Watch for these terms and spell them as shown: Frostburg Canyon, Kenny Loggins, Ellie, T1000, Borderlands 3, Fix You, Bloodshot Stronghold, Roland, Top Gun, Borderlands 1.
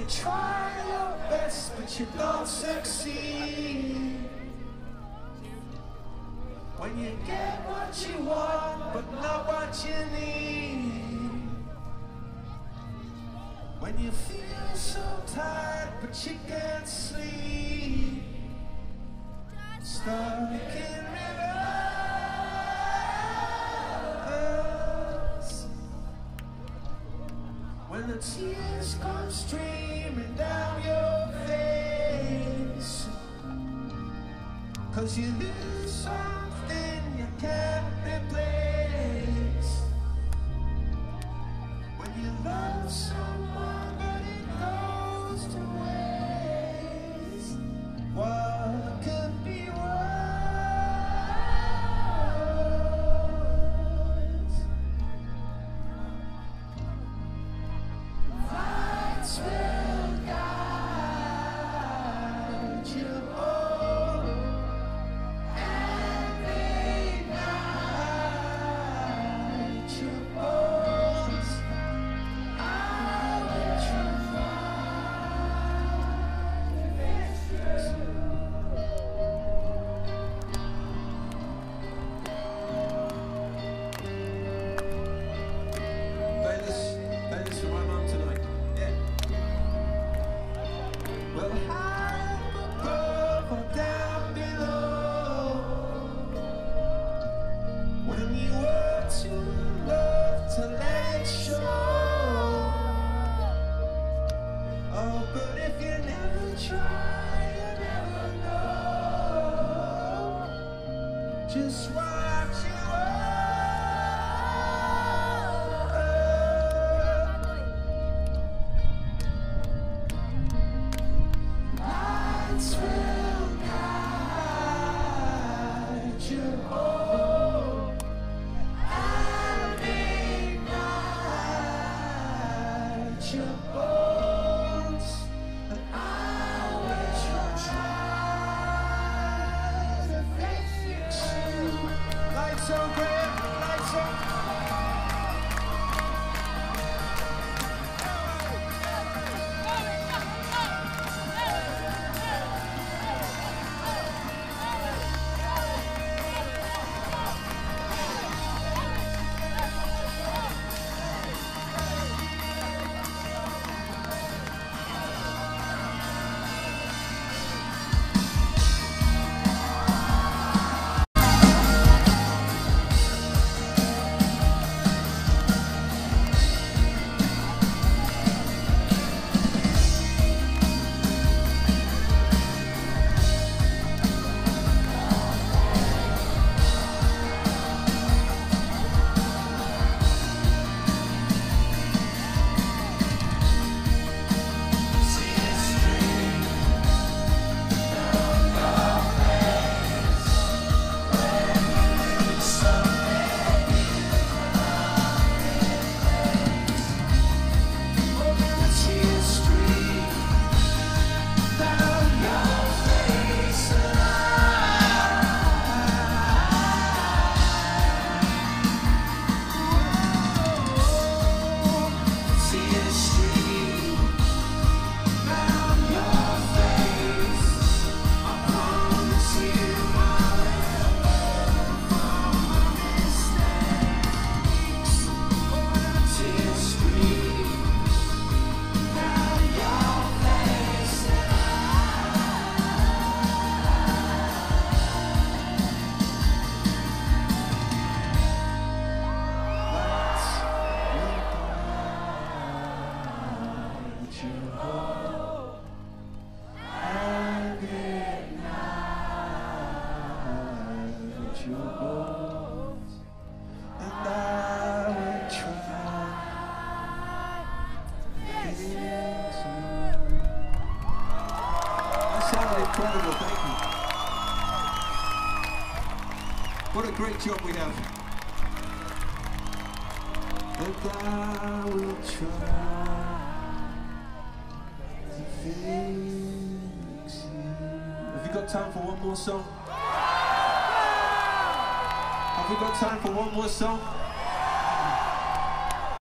You try your best, but you don't succeed. When you get what you want, but not what you need. When you feel so tired, but you can't sleep. Stuck in reverse. When the tears come streaming down your face, 'cause you lose something you can't replace. When you love someone but it goes to waste, what could be worse? Fights will guide you. Just watch you up. Lights will guide you home and ignite your bones. And I will try to fix you. So great, lights on. Incredible, thank you. What a great job we have. And I will try to fix you. Have you got time for one more song? Have you got time for one more song?